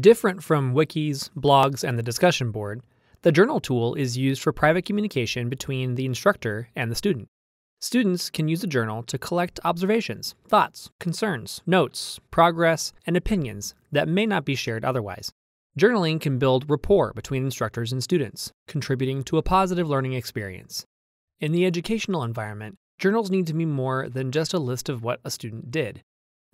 Different from wikis, blogs, and the discussion board, the journal tool is used for private communication between the instructor and the student. Students can use a journal to collect observations, thoughts, concerns, notes, progress, and opinions that may not be shared otherwise. Journaling can build rapport between instructors and students, contributing to a positive learning experience. In the educational environment, journals need to be more than just a list of what a student did.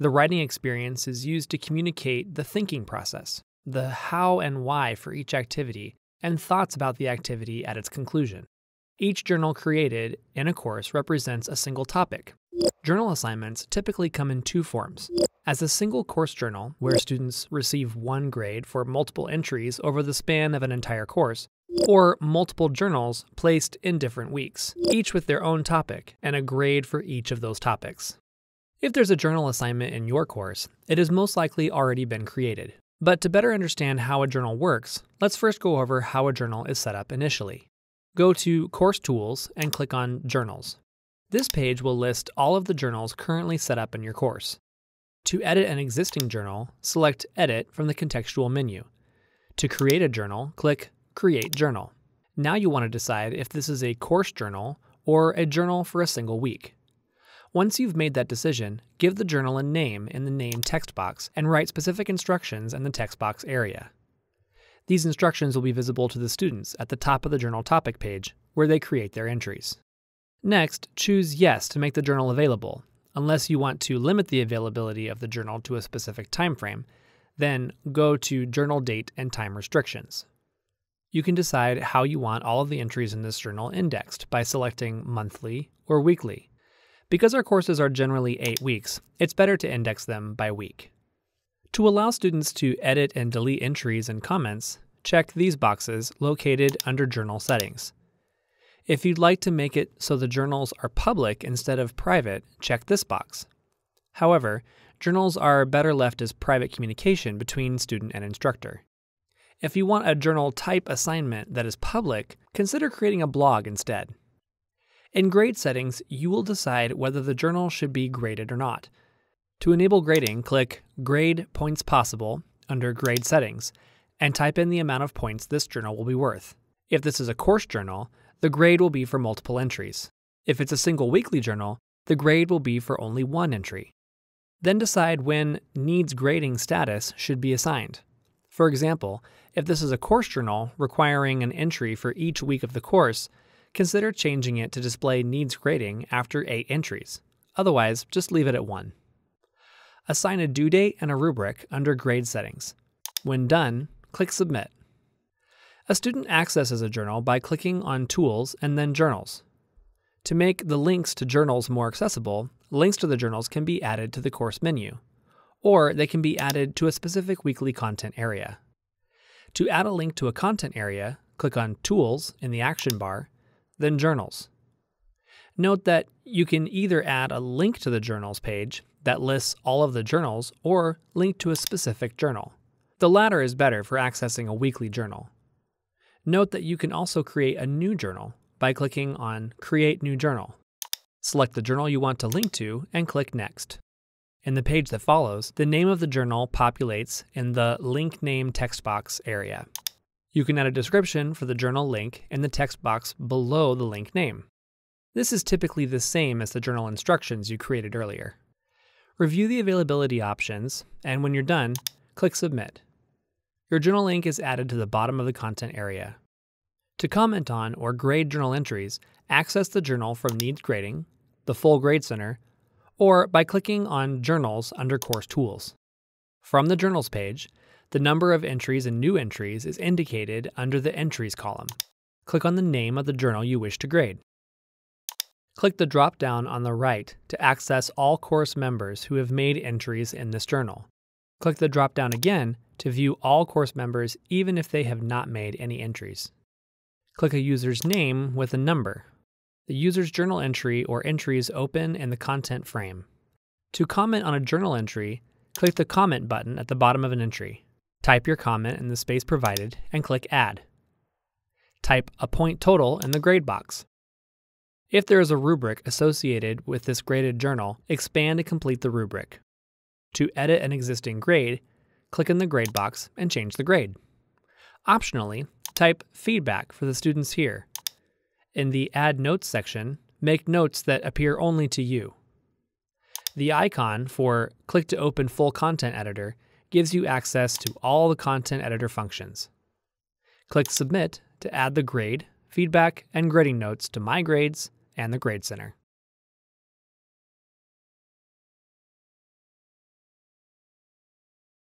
The writing experience is used to communicate the thinking process, the how and why for each activity, and thoughts about the activity at its conclusion. Each journal created in a course represents a single topic. Journal assignments typically come in two forms: as a single course journal, where students receive one grade for multiple entries over the span of an entire course, or multiple journals placed in different weeks, each with their own topic and a grade for each of those topics. If there's a journal assignment in your course, it has most likely already been created. But to better understand how a journal works, let's first go over how a journal is set up initially. Go to Course Tools and click on Journals. This page will list all of the journals currently set up in your course. To edit an existing journal, select Edit from the contextual menu. To create a journal, click Create Journal. Now you want to decide if this is a course journal or a journal for a single week. Once you've made that decision, give the journal a name in the Name text box and write specific instructions in the text box area. These instructions will be visible to the students at the top of the journal topic page, where they create their entries. Next, choose Yes to make the journal available, unless you want to limit the availability of the journal to a specific time frame. Then go to Journal Date and Time Restrictions. You can decide how you want all of the entries in this journal indexed by selecting monthly or weekly. Because our courses are generally 8 weeks, it's better to index them by week. To allow students to edit and delete entries and comments, check these boxes located under Journal Settings. If you'd like to make it so the journals are public instead of private, check this box. However, journals are better left as private communication between student and instructor. If you want a journal type assignment that is public, consider creating a blog instead. In grade settings, you will decide whether the journal should be graded or not. To enable grading, click Grade Points Possible under Grade Settings and type in the amount of points this journal will be worth. If this is a course journal, the grade will be for multiple entries. If it's a single weekly journal, the grade will be for only one entry. Then decide when Needs Grading status should be assigned. For example, if this is a course journal requiring an entry for each week of the course, consider changing it to display needs grading after 8 entries. Otherwise, just leave it at 1. Assign a due date and a rubric under Grade Settings. When done, click Submit. A student accesses a journal by clicking on Tools and then Journals. To make the links to journals more accessible, links to the journals can be added to the course menu, or they can be added to a specific weekly content area. To add a link to a content area, click on Tools in the action bar, then Journals. Note that you can either add a link to the Journals page that lists all of the journals or link to a specific journal. The latter is better for accessing a weekly journal. Note that you can also create a new journal by clicking on Create New Journal. Select the journal you want to link to and click Next. In the page that follows, the name of the journal populates in the Link Name text box area. You can add a description for the journal link in the text box below the link name. This is typically the same as the journal instructions you created earlier. Review the availability options, and when you're done, click Submit. Your journal link is added to the bottom of the content area. To comment on or grade journal entries, access the journal from Needs Grading, the Full Grade Center, or by clicking on Journals under Course Tools. From the Journals page, the number of entries and new entries is indicated under the Entries column. Click on the name of the journal you wish to grade. Click the drop-down on the right to access all course members who have made entries in this journal. Click the drop-down again to view all course members even if they have not made any entries. Click a user's name with a number. The user's journal entry or entries open in the content frame. To comment on a journal entry, click the comment button at the bottom of an entry. Type your comment in the space provided and click Add. Type a point total in the grade box. If there is a rubric associated with this graded journal, expand to complete the rubric. To edit an existing grade, click in the grade box and change the grade. Optionally, type feedback for the students here. In the Add Notes section, make notes that appear only to you. The icon for Click to Open Full Content Editor gives you access to all the Content Editor functions. Click Submit to add the grade, feedback, and grading notes to My Grades and the Grade Center.